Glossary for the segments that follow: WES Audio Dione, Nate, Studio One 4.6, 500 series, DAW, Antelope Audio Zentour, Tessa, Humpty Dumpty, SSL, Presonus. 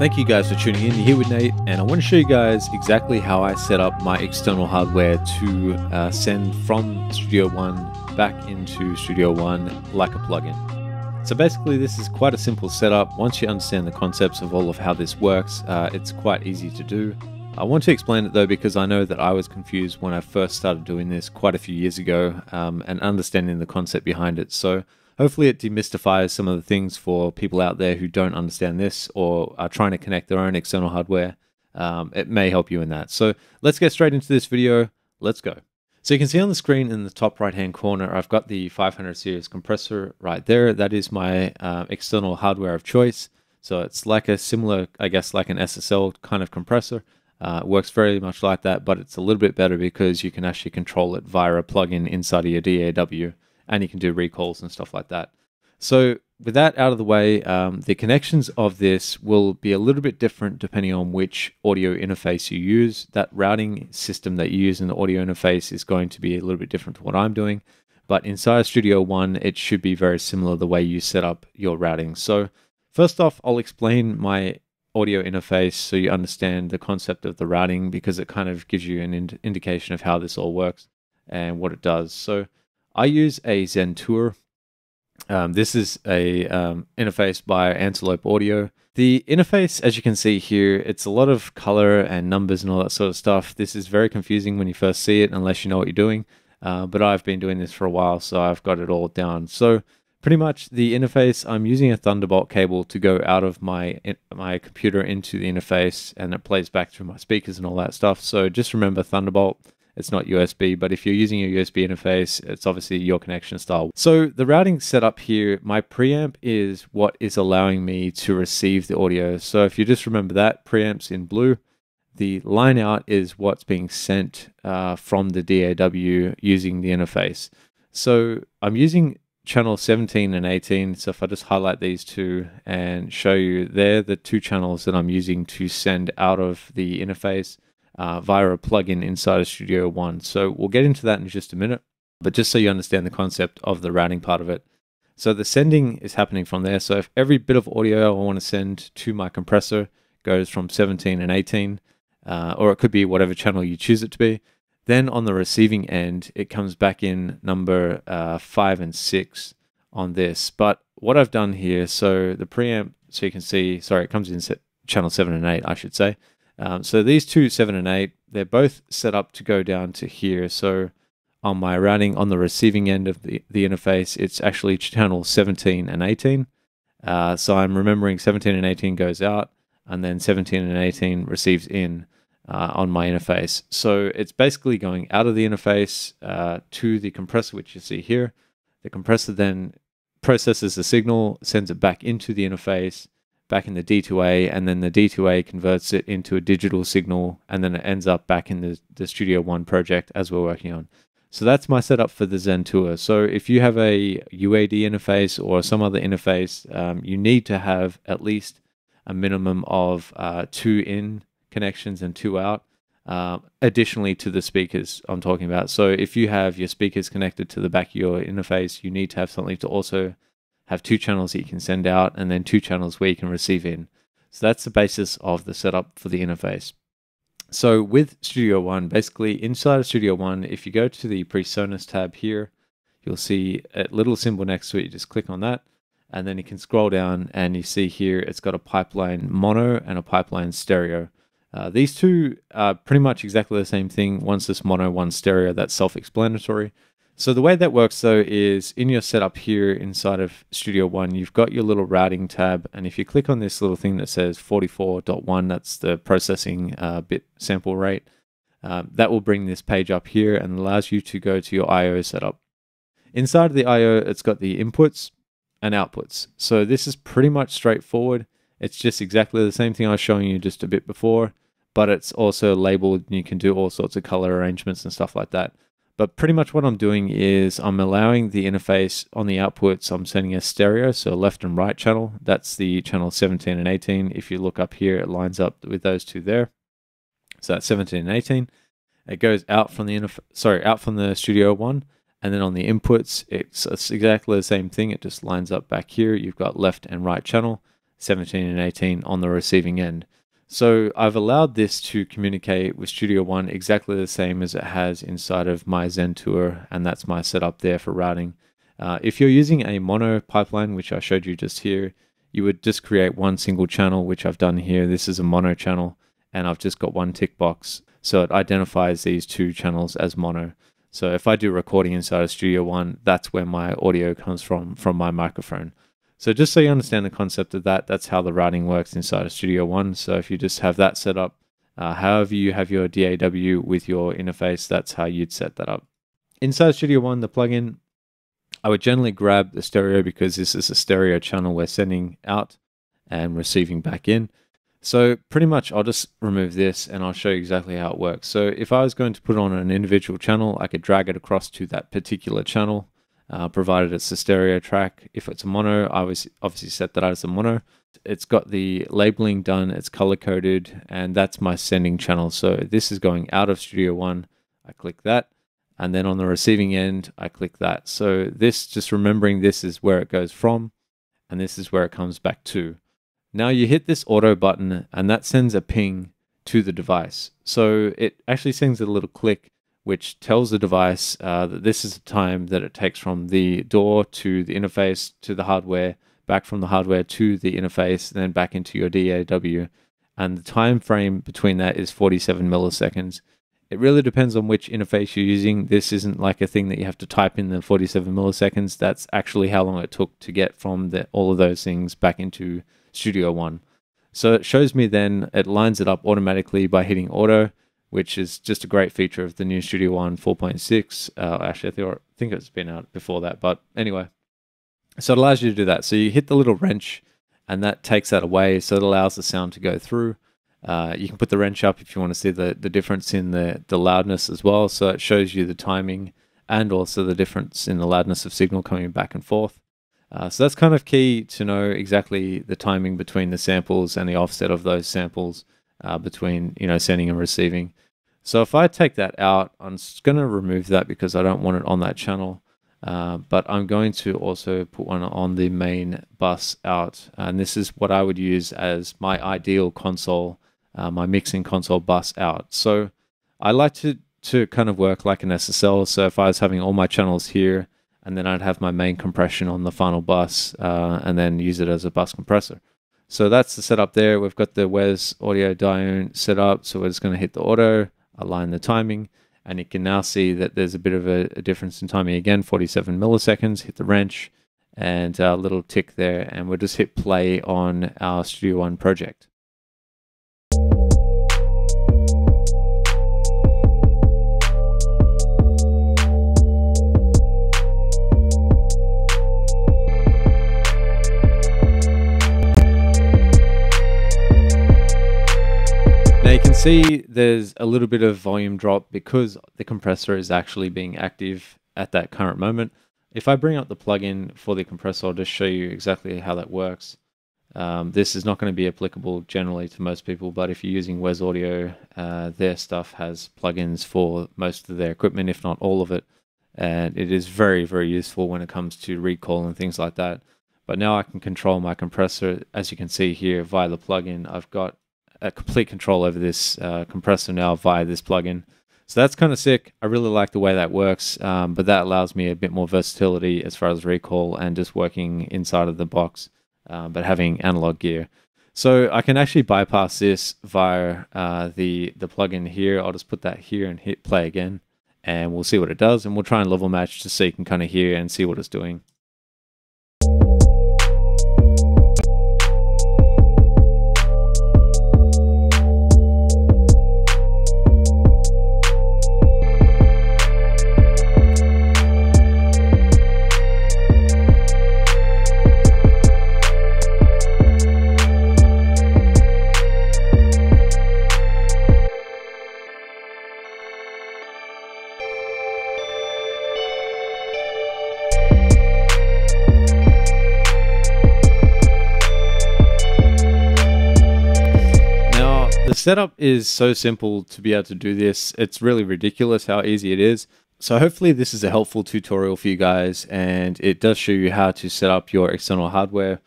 Thank you guys for tuning in. You're here with Nate, and I want to show you guys exactly how I set up my external hardware to send from Studio One back into Studio One like a plugin. So basically this is quite a simple setup. Once you understand the concepts of all of how this works, it's quite easy to do. I want to explain it though, because I know that I was confused when I first started doing this quite a few years ago and understanding the concept behind it. So hopefully it demystifies some of the things for people out there who don't understand this or are trying to connect their own external hardware. It may help you in that. So let's get straight into this video. Let's go. So you can see on the screen in the top right-hand corner, I've got the 500 series compressor right there. That is my external hardware of choice. So it's like a similar, I guess, like an SSL kind of compressor. It works very much like that, but it's a little bit better because you can actually control it via a plugin inside of your DAW. And you can do recalls and stuff like that. So with that out of the way, the connections of this will be a little bit different depending on which audio interface you use. That routing system that you use in the audio interface is going to be a little bit different to what I'm doing. But inside Studio One, it should be very similar the way you set up your routing. So first off, I'll explain my audio interface so you understand the concept of the routing, because it kind of gives you an indication of how this all works and what it does. So I use a Zentour. This is a interface by Antelope Audio. The interface, as you can see here, it's a lot of color and numbers and all that sort of stuff. This is very confusing when you first see it unless you know what you're doing. But I've been doing this for a while, so I've got it all down. So pretty much the interface, I'm using a Thunderbolt cable to go out of my computer into the interface, and it plays back through my speakers and all that stuff. So just remember Thunderbolt. It's not USB, but if you're using a USB interface, it's obviously your connection style. So the routing setup here, my preamp is what is allowing me to receive the audio. So if you just remember that, preamp's in blue. The line out is what's being sent from the DAW using the interface. So I'm using channel 17 and 18. So if I just highlight these two and show you, they're the two channels that I'm using to send out of the interface. Via a plugin inside of Studio One. So we'll get into that in just a minute, but just so you understand the concept of the routing part of it. So the sending is happening from there. So if every bit of audio I want to send to my compressor goes from 17 and 18, or it could be whatever channel you choose it to be, then on the receiving end, it comes back in number 5 and 6 on this. But what I've done here, so the preamp, so you can see, sorry, it comes in channel 7 and 8, I should say. So these two, 7 and 8, they're both set up to go down to here. So on my routing, on the receiving end of the interface, it's actually channel 17 and 18. So I'm remembering 17 and 18 goes out, and then 17 and 18 receives in on my interface. So it's basically going out of the interface to the compressor, which you see here. The compressor then processes the signal, sends it back into the interface, back in the D2A, and then the D2A converts it into a digital signal, and then it ends up back in the Studio One project as we're working on. So that's my setup for the Zentour. So if you have a UAD interface or some other interface, you need to have at least a minimum of 2 in connections and 2 out, additionally to the speakers I'm talking about. So if you have your speakers connected to the back of your interface, you need to have something to also have 2 channels that you can send out, and then 2 channels where you can receive in. So that's the basis of the setup for the interface. So with Studio One, basically inside of Studio One, if you go to the Presonus tab here, you'll see a little symbol next to it. You just click on that, and then you can scroll down, and you see here it's got a pipeline mono and a pipeline stereo. These two are pretty much exactly the same thing. One's this mono, one's stereo. That's self-explanatory. So the way that works though is in your setup here inside of Studio One, you've got your little routing tab, and if you click on this little thing that says 44.1, that's the processing bit sample rate, that will bring this page up here and allows you to go to your I.O. setup. Inside of the I.O. it's got the inputs and outputs. So this is pretty much straightforward. It's just exactly the same thing I was showing you just a bit before, but it's also labeled and you can do all sorts of color arrangements and stuff like that. But pretty much what I'm doing is I'm allowing the interface on the outputs, I'm sending a stereo, so left and right channel. That's the channel 17 and 18. If you look up here, it lines up with those two there. So that's 17 and 18. It goes out from the Studio One, and then on the inputs, it's exactly the same thing. It just lines up back here. You've got left and right channel. 17 and 18 on the receiving end. So I've allowed this to communicate with Studio One exactly the same as it has inside of my Zentour, and that's my setup there for routing. If you're using a mono pipeline, which I showed you just here, you would just create one single channel, which I've done here. This is a mono channel, and I've just got one tick box. So it identifies these two channels as mono. So if I do recording inside of Studio One, that's where my audio comes from my microphone. So just so you understand the concept of that, that's how the routing works inside of Studio One. So if you just have that set up, however you have your DAW with your interface, that's how you'd set that up. Inside Studio One, the plugin, I would generally grab the stereo because this is a stereo channel we're sending out and receiving back in. So pretty much I'll just remove this and I'll show you exactly how it works. So if I was going to put on an individual channel, I could drag it across to that particular channel, provided it's a stereo track. If it's a mono, I obviously set that out as a mono. It's got the labeling done, it's color coded, and that's my sending channel. So this is going out of Studio One. I click that, and then on the receiving end, I click that. So this, just remembering this is where it goes from, and this is where it comes back to. Now you hit this auto button, and that sends a ping to the device. So it actually sends a little click, which tells the device that this is the time that it takes from the door to the interface to the hardware, back from the hardware to the interface, and then back into your DAW. And the time frame between that is 47 milliseconds. It really depends on which interface you're using. This isn't like a thing that you have to type in the 47 milliseconds. That's actually how long it took to get from all of those things back into Studio One. So it shows me then, it lines it up automatically by hitting auto, which is just a great feature of the new Studio One 4.6. Actually, I think it's been out before that, but anyway. So it allows you to do that. So you hit the little wrench and that takes that away. So it allows the sound to go through. You can put the wrench up if you want to see the difference in the loudness as well. So it shows you the timing and also the difference in the loudness of signal coming back and forth. So that's kind of key to know exactly the timing between the samples and the offset of those samples. Between sending and receiving. So if I take that out, I'm just going to remove that because I don't want it on that channel, but I'm going to also put one on the main bus out, and this is what I would use as my ideal console, my mixing console bus out. So I like to kind of work like an SSL. So if I was having all my channels here, and then I'd have my main compression on the final bus, and then use it as a bus compressor. So that's the setup there. We've got the WES Audio Dione set up. So we're just going to hit the auto, align the timing, and you can now see that there's a bit of a difference in timing again, 47 milliseconds, hit the wrench, and a little tick there, and we'll just hit play on our Studio One project. Now you can see there's a little bit of volume drop because the compressor is actually being active at that current moment. If I bring up the plugin for the compressor, I'll just show you exactly how that works. This is not going to be applicable generally to most people, but if you're using WES Audio, their stuff has plugins for most of their equipment, if not all of it. And it is very, very useful when it comes to recall and things like that. But now I can control my compressor. As you can see here via the plugin, I've got a complete control over this compressor now via this plugin. So that's kind of sick. I really like the way that works, but that allows me a bit more versatility as far as recall and just working inside of the box, but having analog gear. So I can actually bypass this via the plugin here. I'll just put that here and hit play again, and we'll see what it does. And we'll try and level match just so you can kind of hear and see what it's doing. The setup is so simple to be able to do this. It's really ridiculous how easy it is. So hopefully this is a helpful tutorial for you guys, and it does show you how to set up your external hardware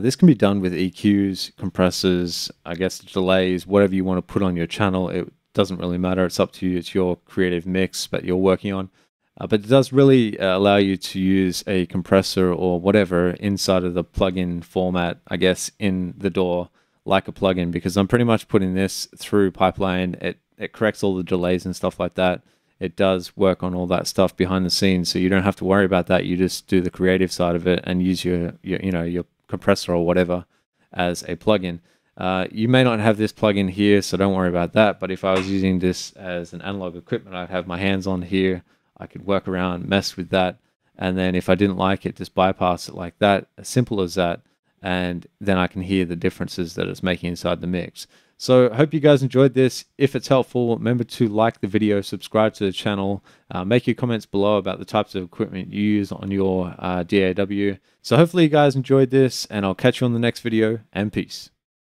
This can be done with EQs, compressors, I guess delays, whatever you want to put on your channel. It doesn't really matter. It's up to you. It's your creative mix that you're working on. But it does really allow you to use a compressor or whatever inside of the plugin format, I guess, in the DAW, like a plugin, because I'm pretty much putting this through pipeline. It corrects all the delays and stuff like that. It does work on all that stuff behind the scenes, so you don't have to worry about that. You just do the creative side of it and use your compressor or whatever as a plugin. You may not have this plugin here, so don't worry about that. But if I was using this as an analog equipment, I'd have my hands on here. I could work around, mess with that, and then if I didn't like it, just bypass it like that, as simple as that, and then I can hear the differences that it's making inside the mix. So I hope you guys enjoyed this. If it's helpful, remember to like the video, subscribe to the channel, make your comments below about the types of equipment you use on your DAW. So hopefully you guys enjoyed this, and I'll catch you on the next video, and peace.